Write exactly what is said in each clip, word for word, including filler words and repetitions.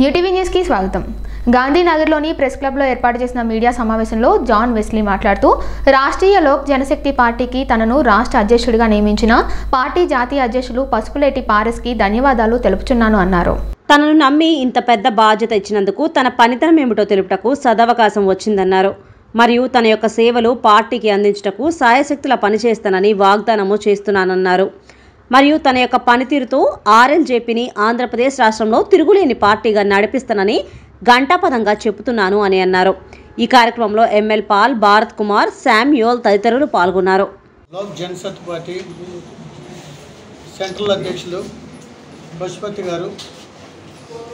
New TV news కి స్వాగతం. గాంధీనగర్లోని press క్లబ్లో ఏర్పాటు చేసిన మీడియా సమావేశంలో జాన్ వెస్లీ మాట్లాడుతూ రాష్ట్రీయ లోక్ జనశక్తి పార్టీకి తనను రాష్ట్ర అధ్యక్షుడిగా నియమించిన పార్టీ జాతీయ అధ్యక్షులు పసుపులేటి పారస్కి ధన్యవాదాలు తెలుపుచున్నాను అన్నారు. తనను నమ్మి ఇంత పెద్ద బాధ్యత ఇచ్చినందుకు తన పనితనం ఏమిటో తెలుపుటకు సదవకాశం వచ్చిందన్నారు. మరియు తన యొక్క సేవలు పార్టీకి అందించటకు సాయశక్తుల పనిచేస్తానని వాగ్దానము చేస్తున్నానన్నారు. మరియు తన యొక్క పనితీరుతో ఆర్ఎల్జేపీని ఆంధ్రప్రదేశ్ రాష్ట్రంలో తిరుగులేని పార్టీగా నడిపిస్తానని గంటాపదంగా చెబుతున్నాను అని అన్నారు. ఈ కార్యక్రమంలో ML Paul, Bharat Kumar, Samuel తదితరులు పాల్గొన్నారు. లోక్ జనశక్తి పార్టీ సెంట్రల్ అధ్యక్షులు పశుపతి గారు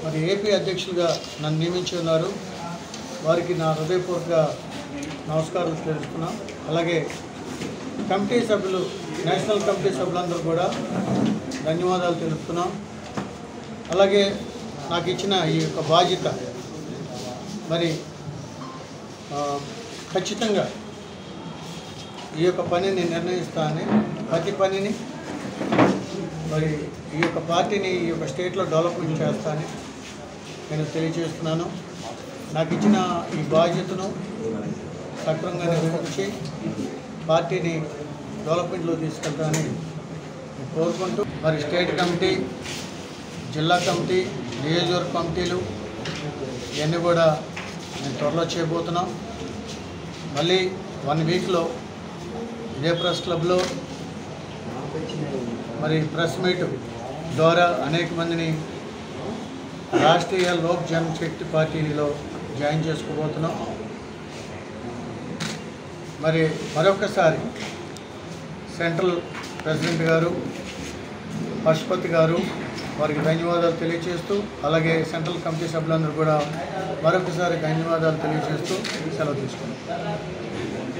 మరి ఏపీ అధ్యక్షులుగా నన్ను నియమించి ఉన్నారు. వారికి నా హృదయపూర్వక నమస్కారాలు తెలుపుతున్నాం. అలాగే కమిటీ సభ్యులు, నేషనల్ కమిటీ సభ్యులందరూ కూడా ధన్యవాదాలు తెలుపుతున్నాం. అలాగే నాకు ఇచ్చిన ఈ యొక్క బాధ్యత మరి ఖచ్చితంగా ఈ యొక్క పనిని నిర్ణయిస్తానని, ప్రతి పనిని మరి ఈ యొక్క పార్టీని ఈ యొక్క స్టేట్లో డెవలప్మెంట్ చేస్తానని నేను తెలియజేస్తున్నాను. నాకు ఇచ్చిన ఈ బాధ్యతను సక్రమంగా నిర్వహించి పార్టీని డెవలప్మెంట్లో తీసుకెళ్తామని కోరుకుంటూ మరి స్టేట్ కమిటీ, జిల్లా కమిటీ, నియోజకవర్గ కమిటీలు ఇవన్నీ కూడా నేను త్వరలో చేయబోతున్నాం. మళ్ళీ వన్ వీక్లో ఇదే ప్రెస్ క్లబ్లో మరి ప్రెస్ మీట్ ద్వారా అనేక మందిని రాష్ట్రీయ లోక్ జనశక్తి పార్టీలో జాయిన్ చేసుకోబోతున్నాం. మరి మరొకసారి సెంట్రల్ ప్రెసిడెంట్ గారు, పశుపతి గారు వారికి ధన్యవాదాలు తెలియజేస్తూ, అలాగే సెంట్రల్ కమిటీ సభ్యులందరూ కూడా మరొకసారి ధన్యవాదాలు తెలియజేస్తూ సెలవు తీసుకున్నాం.